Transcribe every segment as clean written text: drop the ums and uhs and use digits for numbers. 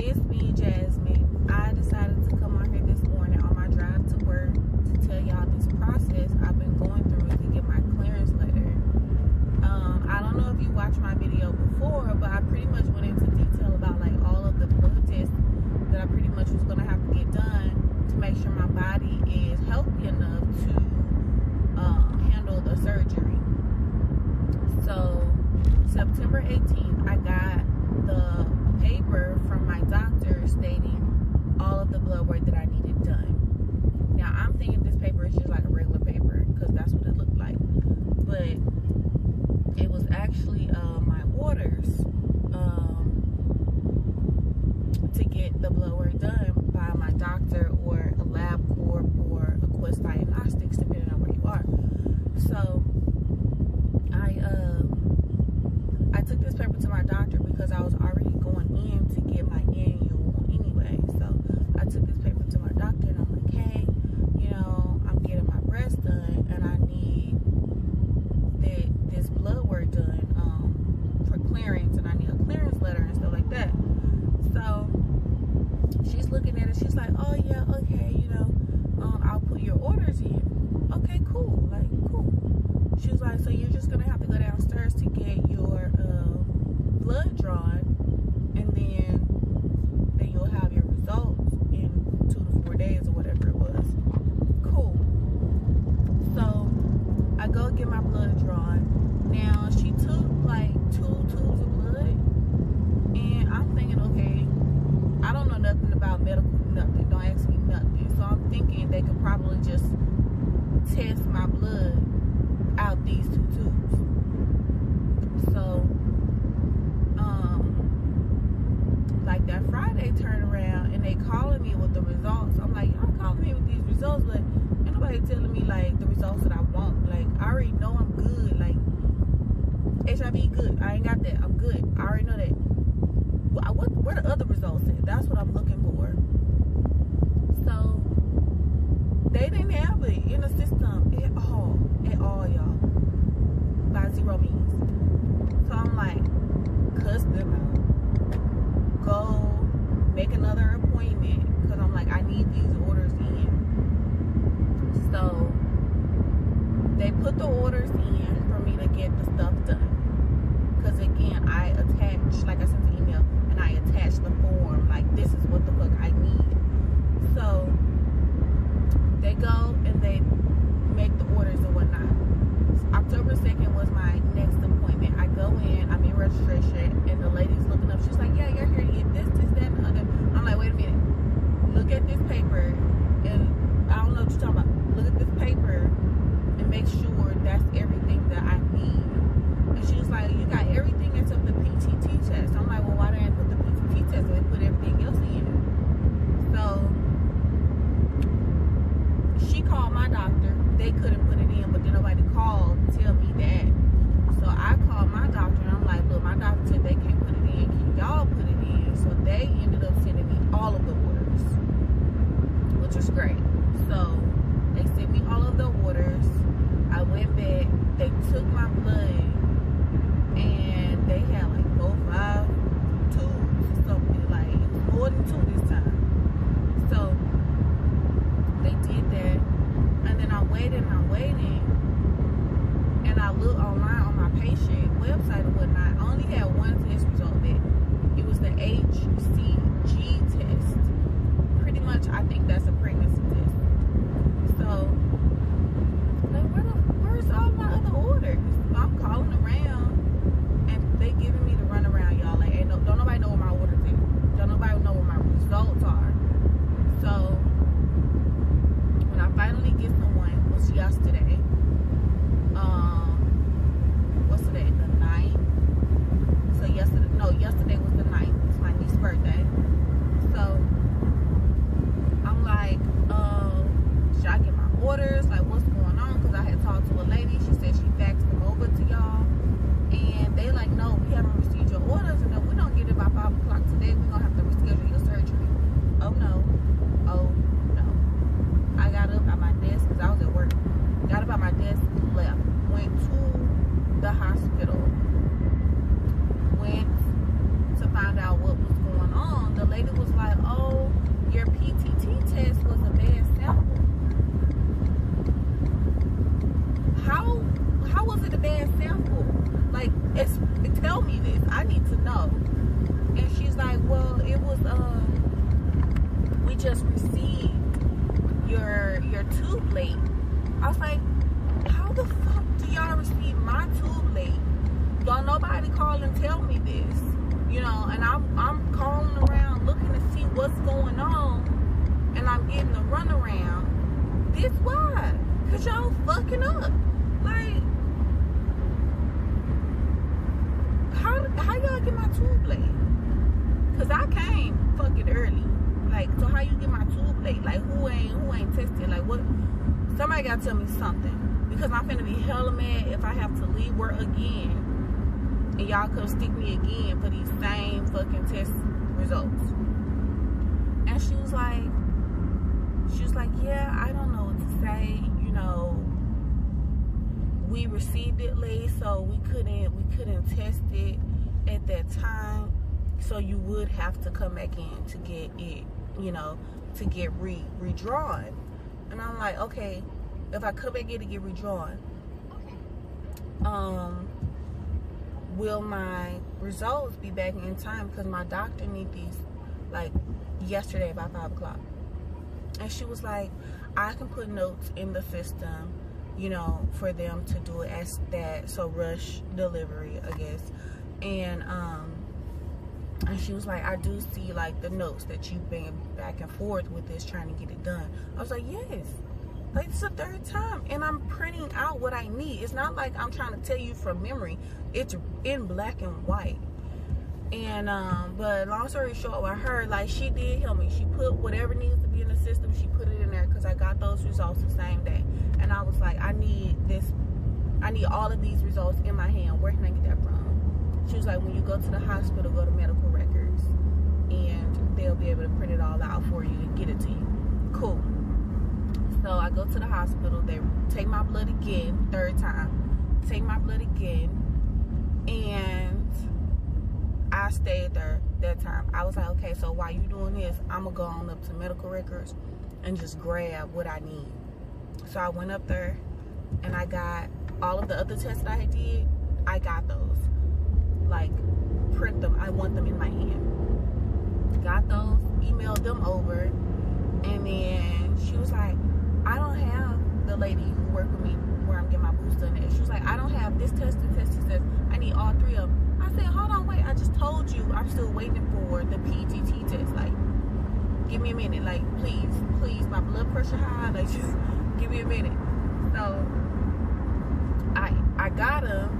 It's me, Jasmine. I decided to come on here this morning on my drive to work to tell y'all this process I've been going through to get my clearance letter. I don't know if you watched my video before, but I pretty much went into detail about like all of the blood tests that I pretty much was going to have to get done to make sure my body is healthy enough to handle the surgery. So September 18th, I got the paper from my doctor stating all of the blood work that I needed done. Now I'm thinking this paper is just like a regular paper because that's what it looked like, but it was actually my waters to get the blood work done by my doctor or a LabCorp or a Quest Diagnostics, depending on where you are. So I took this paper to my doctor because I was already going in to get my annual anyway. So I took this paper to my doctor and I'm like, hey, you know, I'm getting my breasts done and I need this blood work done for clearance, and I need a clearance letter and stuff like that. So she's looking at it, she's like, oh yeah, okay, you know, I'll put your orders in. Okay, cool, like cool. She was like, so you're just gonna have to go downstairs to get your blood drawn, and then you'll have your results in 2 to 4 days or whatever it was. Cool. So I go get my blood drawn. Now she took like 2 tubes of blood, and I'm thinking, okay, I don't know nothing about medical, nothing, don't ask me nothing. So I'm thinking they could probably just test my blood out these 2 tubes. So like that Friday turn around and they calling me with the results. I'm like, y'all calling me with these results, but ain't nobody telling me like the results that I want. Like I already know I'm good, like HIV good, I ain't got that, I'm good, I already know that. Where the other results at? That's what I'm looking for. So they didn't have it in the system at all, y'all, by 0 means. So I'm like, cuss them out, go make another appointment, because I'm like, I need these orders in. So they put the orders in for me to get the stuff done, because again, I attached, like I sent an email and I attached the form, like this is what the fuck I need. So they go and they make the orders and whatnot. October 2nd was my next appointment. I go in, I'm in registration, and the lady's looking up. She's like, yeah, you're here to get this, this, that, and the other. I'm like, wait a minute. Look at this paper, and I don't know what you're talking about. Look at this paper and make sure that's everything that I need. And she was like, you got everything except the PTT test. I'm like, well, why didn't I put the PTT test? They put everything else in it. So she called my doctor. They couldn't put it in, but then nobody called to tell me that. So I called my doctor and I'm like, look, my doctor said they can't put it in. Can y'all put it in? So they ended up sending me all of the orders, which was great. So they sent me all of the orders. I went back. They took my blood and they had like 4, 5 tubes or something, like more than 2 this time. So they did that, and then I waited and I looked online on my patient website and whatnot. I only had 1 test result back. It was the HCG test. Pretty much, I think that's a pregnancy test. So, like, where's all my other orders? So I'm calling around, and they giving me the runaround, y'all. Like, ain't no, don't nobody know what my orders are. Don't nobody know what my results are. So I finally get the one, was yesterday. What's today? The 9th. So yesterday was the 9th. It's my niece's birthday. So I'm like, should I get my orders? Like, what's going on? Because I had talked to a lady. She said she faxed them over to y'all. And they like, no, we haven't received your orders. And if we don't get it by 5 o'clock today, we're going to have to reschedule your surgery. Oh, no. Oh, I got up at my desk, because I was at work, got up at my desk, left, went to the hospital, went to find out what was going on. The lady just received your tube late. I was like, how the fuck do y'all receive my tube late? Don't nobody call and tell me this, you know? And I'm calling around looking to see what's going on, and I'm getting the runaround. This why? Cause y'all fucking up. Like, how y'all get my tube late? Cause I came fucking early. Like, so how you get my tube late? Like, who ain't testing? Like, what? Somebody gotta tell me something, because I'm finna be hella mad if I have to leave work again and y'all come stick me again for these same fucking test results. And she was like, yeah, I don't know what to say, you know, we received it late, so we couldn't test it at that time, so you would have to come back in to get it, you know, to get redrawn. And I'm like, okay, if I come back in to get redrawn, will my results be back in time? Because my doctor needs these, like, yesterday by 5 o'clock. And she was like, I can put notes in the system, you know, for them to do it as that, so rush delivery, I guess. And she was like, I do see, like, the notes that you've been back and forth with this, trying to get it done. I was like, yes. Like, it's the third time, and I'm printing out what I need. It's not like I'm trying to tell you from memory. It's in black and white. And but long story short, with her, like, she did help me. She put whatever needs to be in the system, she put it in there, because I got those results the same day. And I was like, I need all of these results in my hand. Where can I get that from? She was like, when you go to the hospital, go to medical records, and they'll be able to print it all out for you and get it to you. Cool. So I go to the hospital, they take my blood again, third time, take my blood again, and I stayed there that time. I was like, okay, so while you doing this, I'm going to go on up to medical records and just grab what I need. So I went up there, and I got all of the other tests that I did, I got those. Like, print them, I want them in my hand. Got those, emailed them over, and then she was like, I don't have, the lady who worked with me where I'm getting my booster, and she was like, I don't have this test, this test, this test. I need all three of them. I said, hold on, wait. I just told you I'm still waiting for the PTT test. Like, give me a minute. Like, please, please, my blood pressure high. Like, just give me a minute. So I got them.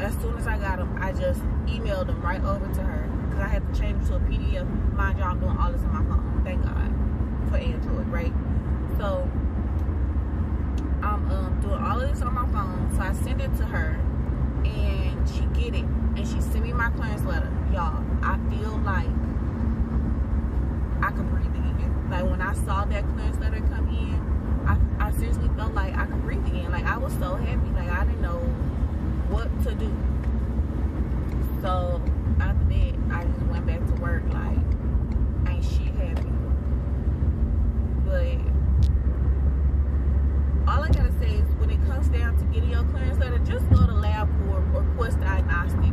As soon as I got them, I just emailed them right over to her, because I had to change to a PDF. Mind y'all, I'm doing all this on my phone. Thank God for Android, right? So I'm doing all of this on my phone, so I send it to her, and she get it, and she sent me my clearance letter. Y'all, I feel like I could breathe again. Like, when I saw that clearance letter come in, I seriously felt like I could breathe again. Like, I was so happy. Like, I didn't know what to do. So after that, I just went back to work. Like, ain't shit happened. But all I gotta say is, when it comes down to getting your clearance letter, just go to LabCorp or Quest Diagnostics.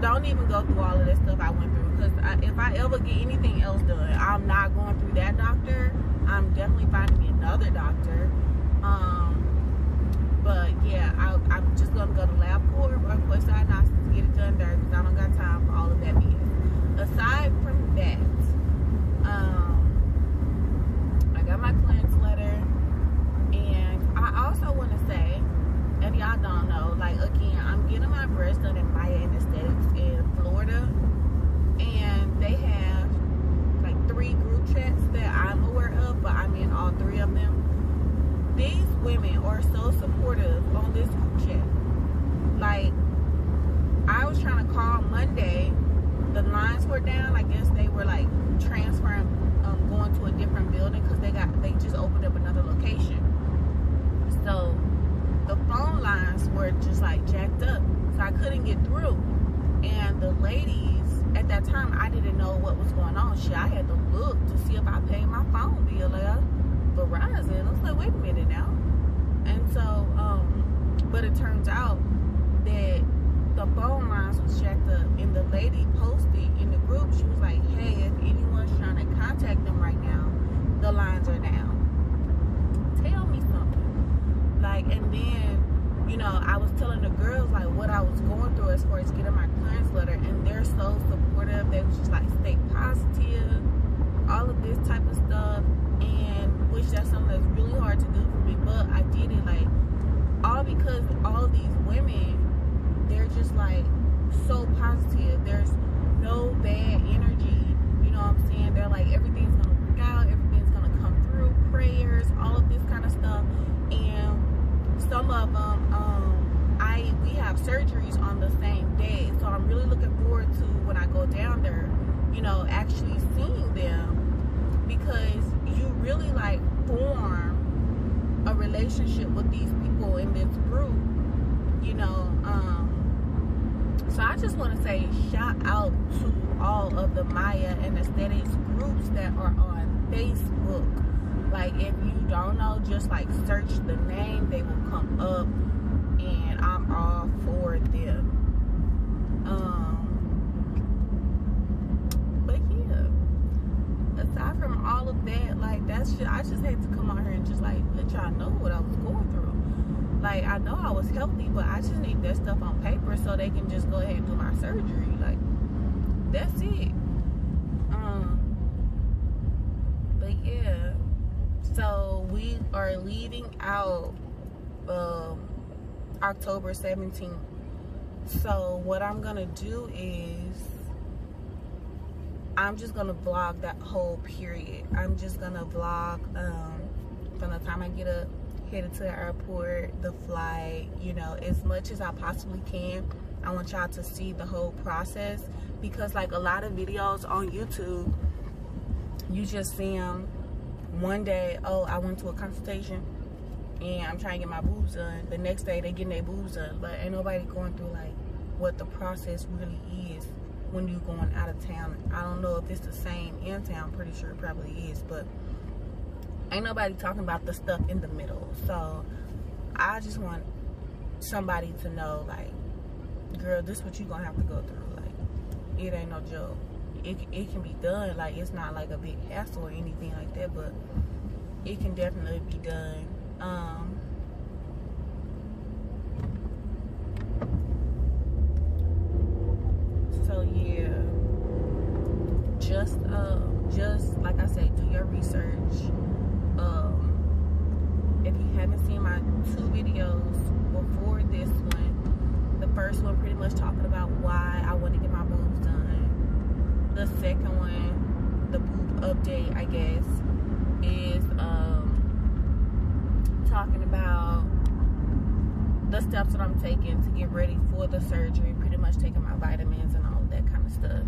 Don't even go through all of that stuff I went through, because if I ever get anything else done, I'm not going through that doctor. I'm definitely finding me another doctor. But yeah, I'm just gonna go to LabCorp or Quest Diagnostics to get it done there, because I don't got time for all of that BS. Aside from that, I got my clearance letter, and I also want to say, if y'all don't know, like, again, I'm getting my breast done in Maya and Aesthetics in Florida, and they have like 3 group chats that I'm aware of, but I'm in all 3 of them. These women are so supportive on this group chat. Like, I was trying to call Monday, the lines were down. I guess they were like transferring, going to a different building, because they just opened up another location. So the phone lines were just like jacked up, so I couldn't get through. And the ladies at that time, I didn't know what was going on. Shit, I had to look to see if I paid my phone bill at Verizon. I was like, wait a minute now. And so, but it turns out that the phone lines was jacked up, and the lady posted in the group. She was like, hey, if anyone's trying so supportive. They was just like, stay positive, all of this type of stuff, and which that's something that's really hard to do for me, but I did it, like, all because all these women, they're just like so positive. There's no bad energy, you know what I'm saying? They're like, everything's gonna work out, everything's gonna come through, prayers, all of this kind of stuff. And some of them, we have surgeries on the same day, so I'm really looking forward to when I go down there, you know, actually seeing them, because you really like form a relationship with these people in this group, you know. So I just want to say shout out to all of the Maya and Aesthetics groups that are on Facebook. Like, if you don't know, just like search the name, they will come up, and I'm all for them. But yeah, aside from all of that, like, that's just, I just had to come out here and just like let y'all know what I was going through. Like, I know I was healthy, but I just need that stuff on paper so they can just go ahead and do my surgery. Like, that's it. But yeah, so we are leaving out October 17th. So what I'm gonna do is I'm just gonna vlog that whole period. I'm just gonna vlog from the time I get up, headed to the airport, the flight, you know, as much as I possibly can. I want y'all to see the whole process, because like a lot of videos on YouTube, you just see them one day, oh, I went to a consultation and I'm trying to get my boobs done. The next day, they getting their boobs done. But ain't nobody going through, like, what the process really is when you going out of town. I don't know if it's the same in town. Pretty sure it probably is. But ain't nobody talking about the stuff in the middle. So I just want somebody to know, like, girl, this is what you going to have to go through. Like, it ain't no joke. It can be done. Like, it's not, like, a big hassle or anything like that. But it can definitely be done. So yeah, just like I said, do your research. If you haven't seen my two videos before this one, the first one pretty much talking about why I want to get my boobs done. The second one, the boob update, I guess, is talking about the steps that I'm taking to get ready for the surgery, pretty much taking my vitamins and all that kind of stuff.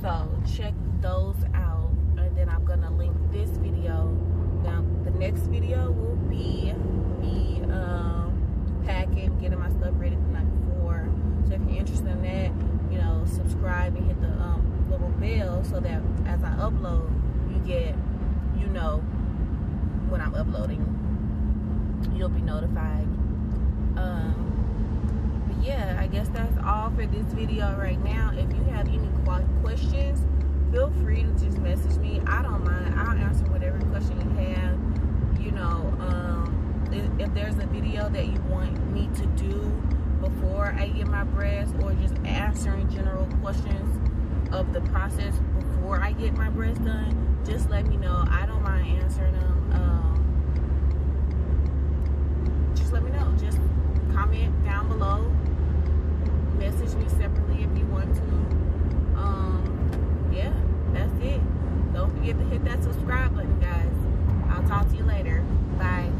So check those out, and then I'm gonna link this video. Now the next video will be me packing, getting my stuff ready the night before. So if you're interested in that, you know, subscribe and hit the little bell so that as I upload, you get, you know, when I'm uploading, you'll be notified. But yeah, I guess that's all for this video right now. If you have any questions, feel free to just message me. I don't mind. I'll answer whatever question you have. You know, if there's a video that you want me to do before I get my breast, or just answering general questions of the process before I get my breast done, just let me know. I don't mind answering them. Let me know. Just comment down below. Message me separately if you want to. Yeah, that's it. Don't forget to hit that subscribe button, guys. I'll talk to you later. Bye.